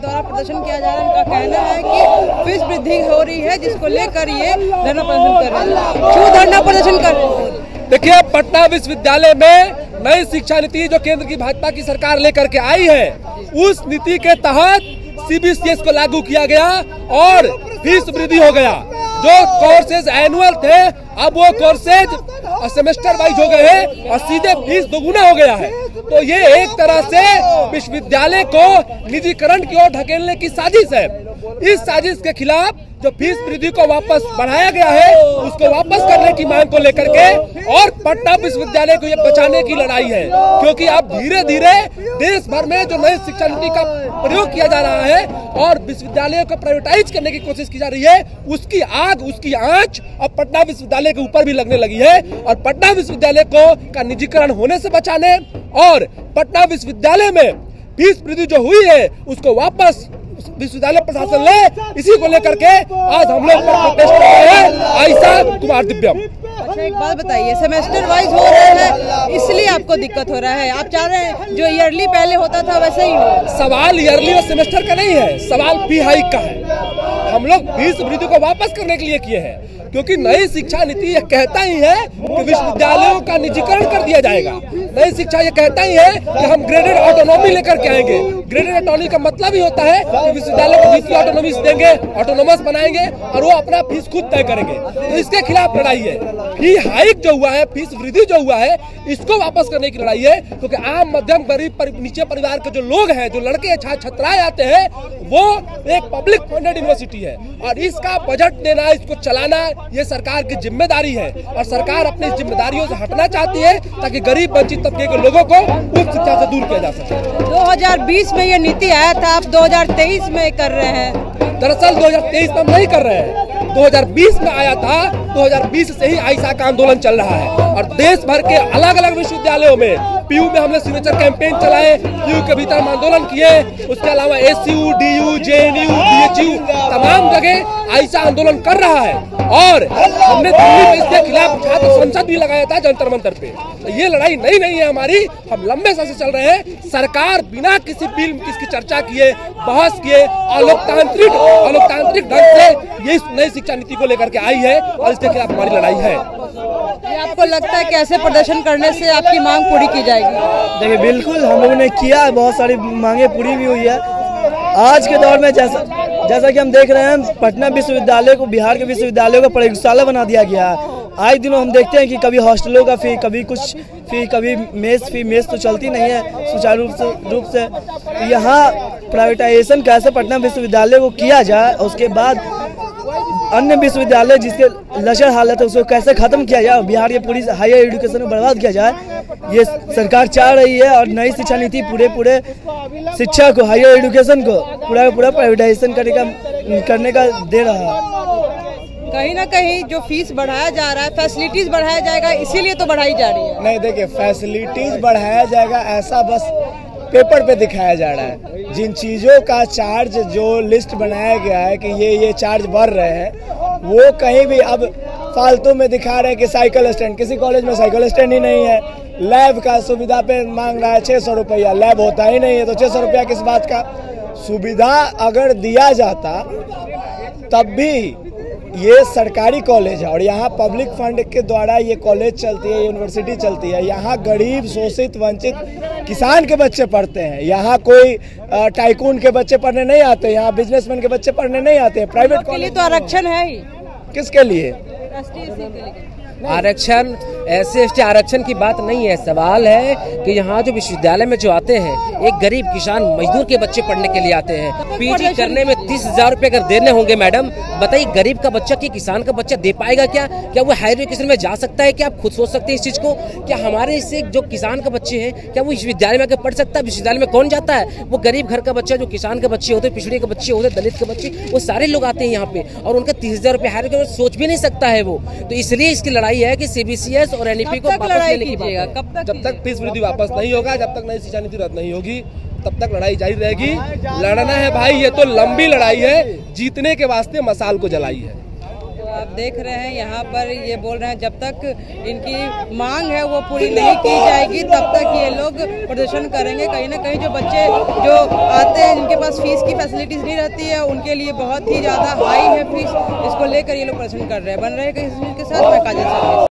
द्वारा प्रदर्शन किया जा रहा है। उनका कहना है कि फीस वृद्धि हो रही है, जिसको लेकर ये धरना प्रदर्शन कर रहे हैं। क्यों धरना प्रदर्शन कर रहे हैं? देखिए, पटना विश्वविद्यालय में नई शिक्षा नीति जो केंद्र की भाजपा की सरकार लेकर के आई है, उस नीति के तहत CBCS को लागू किया गया और फीस वृद्धि हो गया। जो कोर्सेज एनुअल थे, अब वो कोर्सेज सेमेस्टर वाइज हो गए हैं और सीधे फीस दोगुना हो गया है। तो ये एक तरह से विश्वविद्यालय को निजीकरण की ओर ढकेलने की साजिश है। इस साजिश के खिलाफ जो फीस वृद्धि को वापस बढ़ाया गया है, उसको वापस करने की मांग को लेकर के और पटना विश्वविद्यालय को ये बचाने की लड़ाई है, क्योंकि अब धीरे धीरे देश भर में जो नई शिक्षा नीति का प्रयोग किया जा रहा है और विश्वविद्यालयों को प्राइवेटाइज करने की कोशिश की जा रही है, उसकी आग, उसकी आंच अब पटना विश्वविद्यालय के ऊपर भी लगने लगी है। और पटना विश्वविद्यालय को का निजीकरण होने से बचाने और पटना विश्वविद्यालय में फीस वृद्धि जो हुई है उसको वापस विश्वविद्यालय प्रशासन ले, इसी को लेकर के आज हम लोग प्रोटेस्ट कर रहे हैं। आयशा कुमार दिव्यम। अच्छा, एक बात बताइए, सेमेस्टर वाइज हो रहा है, इसलिए आपको दिक्कत हो रहा है? आप चाह रहे हैं जो ईयरली पहले होता था वैसे ही हो? सवाल ईयरली और सेमेस्टर का नहीं है, सवाल फी हाइक का है। हम लोग फीस वृद्धि को वापस करने के लिए किए हैं, क्योंकि नई शिक्षा नीति यह कहता ही है कि विश्वविद्यालयों का निजीकरण कर दिया जाएगा। नई शिक्षा यह कहता ही है कि हम ग्रेडेड ऑटोनॉमी लेकर के आएंगे। ग्रेडेड ऑटोनॉमी का मतलब ही होता है कि विश्वविद्यालय को फीस ऑटोनॉमी देंगे, ऑटोनोमस बनाएंगे और वो अपना फीस खुद तय करेंगे। तो इसके खिलाफ लड़ाई है। फी हाइक जो हुआ है, फीस वृद्धि जो हुआ है, इसको वापस करने की लड़ाई है, क्योंकि आम मध्यम गरीब नीचे परिवार के जो लोग हैं, जो लड़के छात्र छात्राएं आते हैं, वो एक पब्लिक फंडेड यूनिवर्सिटी है और इसका बजट देना, इसको चलाना ये सरकार की जिम्मेदारी है और सरकार अपनी जिम्मेदारियों से हटना चाहती है ताकि गरीब वंचित तबके के लोगों को उच्च शिक्षा से दूर किया जा सके। 2020 में ये नीति आया था, आप 2023 में कर रहे हैं? दरअसल 2023 में हम नहीं कर रहे हैं, 2020 में आया था। 2020 से ही आयशा का आंदोलन चल रहा है और देश भर के अलग अलग विश्वविद्यालयों में PU में हमने सिग्नेचर कैंपेन चलाए, PU के भीतर हम आंदोलन किए। उसके अलावा SU, DU, JNU, BHU तमाम जगह आयशा आंदोलन कर रहा है और हमने दिल्ली में इसके खिलाफ छात्र संसद भी लगाया था जंतर मंतर पे। तो ये लड़ाई नई नहीं है हमारी, हम लंबे समय से चल रहे हैं। सरकार बिना किसी बिल किसकी चर्चा किए, बहस किए, अलोकतांत्रिक ढंग से ये नई शिक्षा नीति को लेकर के आई है और इसके खिलाफ हमारी लड़ाई है। आपको लगता है कि ऐसे प्रदर्शन करने से आपकी मांग पूरी की जाएगी? देखिए, बिल्कुल हम लोगों ने किया है, बहुत सारी मांगे पूरी भी हुई है। आज के दौर में जैसा कि हम देख रहे हैं, पटना विश्वविद्यालय को बिहार के विश्वविद्यालयों का प्रयोगशाला बना दिया गया है। आए दिनों हम देखते हैं कि कभी हॉस्टलों का फी, कभी कुछ फी, कभी मेस तो चलती नहीं है सुचारू रूप से। यहाँ प्राइवेटाइजेशन कैसे पटना विश्वविद्यालय को किया जाए, उसके बाद अन्य विश्वविद्यालय जिसके लचर हालत है उसको कैसे खत्म किया जाए, बिहार के पूरी हायर एजुकेशन को बर्बाद किया जाए, ये सरकार चाह रही है। और नई शिक्षा नीति पूरे शिक्षा को, हायर एजुकेशन को पूरा प्राइवेटाइजेशन करने का दे रहा है। कहीं ना कहीं जो फीस बढ़ाया जा रहा है, फैसिलिटीज बढ़ाया जाएगा, इसीलिए तो बढ़ाई जा रही है। नहीं, देखिए, फैसिलिटीज बढ़ाया जाएगा ऐसा बस पेपर पे दिखाया जा रहा है। जिन चीज़ों का चार्ज जो लिस्ट बनाया गया है कि ये चार्ज बढ़ रहे हैं, वो कहीं भी अब फालतू में दिखा रहे हैं कि साइकिल स्टैंड, किसी कॉलेज में साइकिल स्टैंड ही नहीं है। लैब का सुविधा पे मांग रहा है 600 रुपया, लैब होता ही नहीं है, तो 600 रुपया किस बात का? सुविधा अगर दिया जाता तब भी ये सरकारी कॉलेज है और यहाँ पब्लिक फंड के द्वारा ये कॉलेज चलती है, यूनिवर्सिटी चलती है। यहाँ गरीब, शोषित, वंचित किसान के बच्चे पढ़ते हैं। यहाँ कोई टाइकून के बच्चे पढ़ने नहीं आते, यहाँ बिजनेसमैन के बच्चे पढ़ने नहीं आते। प्राइवेट कॉलेज तो आरक्षण है ही। किसके लिए आरक्षण? SC/ST आरक्षण की बात नहीं है, सवाल है कि यहाँ जो विश्वविद्यालय में जो आते हैं, एक गरीब किसान मजदूर के बच्चे पढ़ने के लिए आते हैं। PG करने में 30,000 रुपये अगर देने होंगे मैडम, बताइए गरीब का बच्चा कि किसान का बच्चा दे पाएगा? क्या वो हायर एजुकेशन में जा सकता है? क्या आप खुद सोच सकते हैं इस चीज़ को? क्या हमारे से जो किसान का बच्चे हैं, क्या वो विश्वविद्यालय में आकर पढ़ सकता है? विश्वविद्यालय में कौन जाता है? वो गरीब घर का बच्चा, जो किसान के बच्चे होते, पिछड़े के बच्चे होते, दलित के बच्चे, वो सारे लोग आते हैं यहाँ पे और उनका 30,000 रुपये हायर एजुकेशन सोच भी नहीं सकता है वो। तो इसलिए इसकी लड़ाई है कि CBCS और NP को वापस लेने की बात। जब तक फीस वृद्धि वापस नहीं होगा, जब तक नई शिक्षा नीति रद्द नहीं होगी, तब तक लड़ाई जारी रहेगी। लड़ना है भाई, ये तो लंबी लड़ाई है। जीतने के वास्ते मसाल को जलाई है। आप देख रहे हैं यहाँ पर ये बोल रहे हैं जब तक इनकी मांग है वो पूरी नहीं की जाएगी तब तक ये लोग प्रदर्शन करेंगे। कहीं ना कहीं जो बच्चे जो आते हैं जिनके पास फीस की फैसिलिटीज नहीं रहती है उनके लिए बहुत ही ज़्यादा हाई है फीस, इसको लेकर ये लोग प्रदर्शन कर रहे हैं। बन रहे हैं इसके साथ मैं काजल।